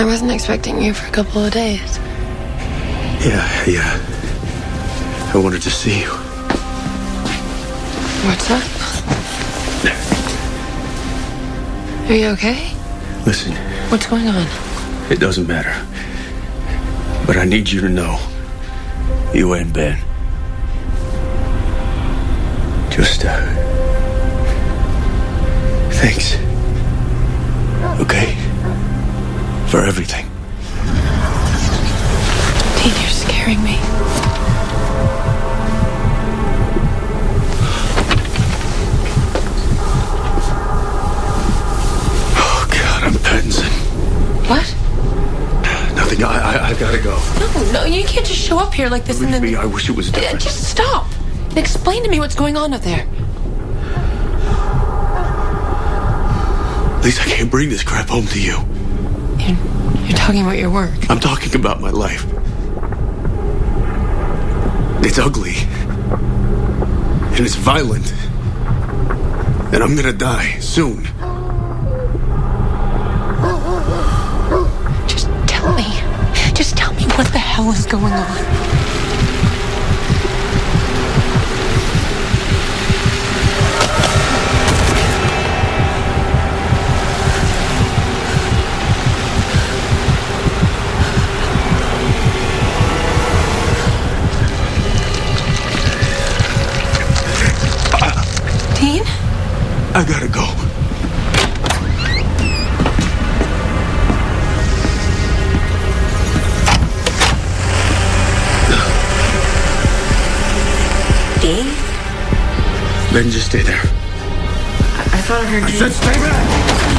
I wasn't expecting you for a couple of days. Yeah. I wanted to see you. What's up? Are you okay? Listen. What's going on? It doesn't matter. But I need you to know, you and Ben. Just, thanks. Okay? For everything. Dean, you're scaring me. Oh, God, I'm Pattinson. What? Nothing. I gotta go. No, you can't just show up here like this. Believe and then... me, I wish it was different. Just stop and explain to me what's going on up there. At least I can't bring this crap home to you. You're talking about your work. I'm talking about my life. It's ugly. And it's violent. And I'm gonna die soon. Just tell me. Just tell me what the hell is going on. I gotta go. Dean? Then just stay there. I thought I heard you. I said stay back!